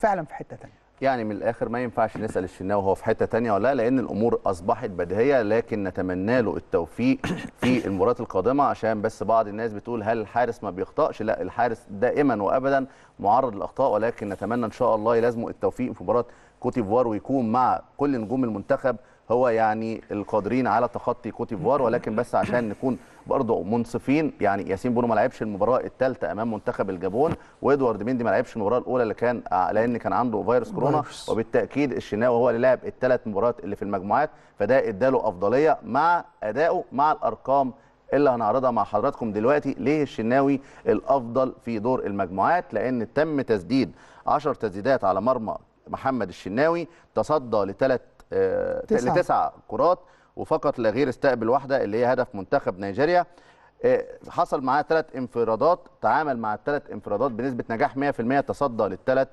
فعلا في حته ثانيه. يعني من الاخر ما ينفعش نسال الشناوي هو في حته ثانيه ولا لا، لان الامور اصبحت بديهيه، لكن نتمنى له التوفيق في المباريات القادمه، عشان بس بعض الناس بتقول هل الحارس ما بيخطاش؟ لا، الحارس دائما وابدا معرض للاخطاء، ولكن نتمنى ان شاء الله يلازمه التوفيق في مباراه كوت ديفوار، ويكون مع كل نجوم المنتخب هو يعني القادرين على تخطي كوت ديفوار. ولكن بس عشان نكون برضه منصفين، يعني ياسين بونو ما لعبش المباراه الثالثه امام منتخب الجابون، وادوارد مندي ما لعبش المباراه الاولى اللي كان لان كان عنده فيروس كورونا، وبالتاكيد الشناوي هو اللي لعب الثلاث مباريات اللي في المجموعات، فده اداله افضليه مع ادائه مع الارقام اللي هنعرضها مع حضراتكم دلوقتي. ليه الشناوي الافضل في دور المجموعات؟ لان تم تسديد 10 تسديدات على مرمى محمد الشناوي، تصدى لتسع كرات وفقط لا غير، استقبل واحده اللي هي هدف منتخب نيجيريا. حصل معاه 3 انفرادات، تعامل مع ال3 انفرادات بنسبه نجاح 100%، تصدى لل3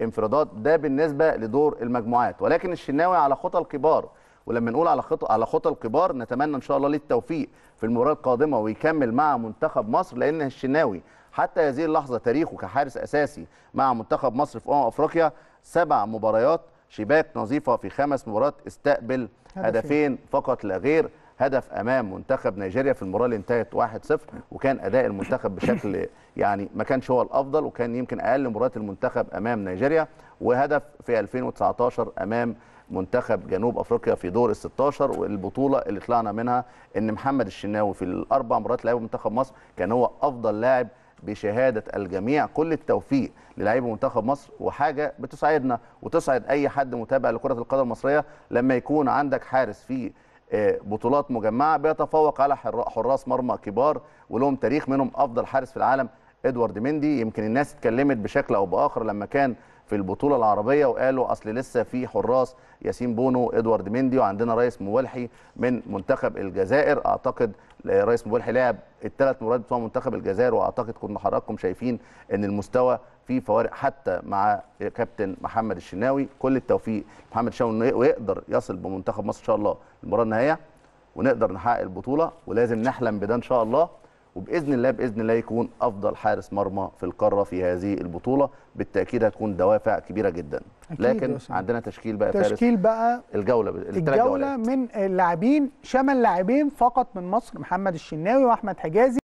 انفرادات. ده بالنسبه لدور المجموعات. ولكن الشناوي على خطى الكبار، ولما نقول على خطى الكبار نتمنى ان شاء الله للتوفيق في المباراه القادمه ويكمل مع منتخب مصر، لان الشناوي حتى هذه اللحظه تاريخه كحارس اساسي مع منتخب مصر في افريقيا 7 مباريات، شباك نظيفه في 5 مباريات، استقبل هدفين فقط لا غير، هدف امام منتخب نيجيريا في المباراه اللي انتهت 1-0، وكان اداء المنتخب بشكل يعني ما كانش هو الافضل، وكان يمكن اقل مباريات المنتخب امام نيجيريا، وهدف في 2019 امام منتخب جنوب افريقيا في دور ال16، والبطوله اللي طلعنا منها ان محمد الشناوي في ال4 مباريات اللي لعبها منتخب مصر كان هو افضل لاعب بشهادة الجميع. كل التوفيق للاعيبه منتخب مصر، وحاجة بتسعدنا وتسعد أي حد متابع لكرة القدم المصرية لما يكون عندك حارس في بطولات مجمعة بيتفوق على حراس مرمى كبار ولهم تاريخ، منهم أفضل حارس في العالم إدوارد مندي. يمكن الناس اتكلمت بشكل أو بآخر لما كان في البطولة العربية وقالوا أصل لسه في حراس، ياسين بونو، إدوارد مندي، وعندنا ريس مويلحي من منتخب الجزائر. أعتقد ريس مويلحي لعب ال3 مباريات بتوع منتخب الجزائر، وأعتقد كنا حضراتكم شايفين أن المستوى فيه فوارق حتى مع كابتن محمد الشناوي. كل التوفيق محمد الشناوي ويقدر يصل بمنتخب مصر إن شاء الله المباراة النهائية، ونقدر نحقق البطولة، ولازم نحلم بده إن شاء الله، وباذن الله باذن الله يكون افضل حارس مرمى في القاره في هذه البطوله. بالتاكيد هتكون دوافع كبيره جدا. لكن عندنا تشكيل بقى، تشكيل بقى الجوله من اللاعبين، شمل لاعبين فقط من مصر، محمد الشناوي واحمد حجازي.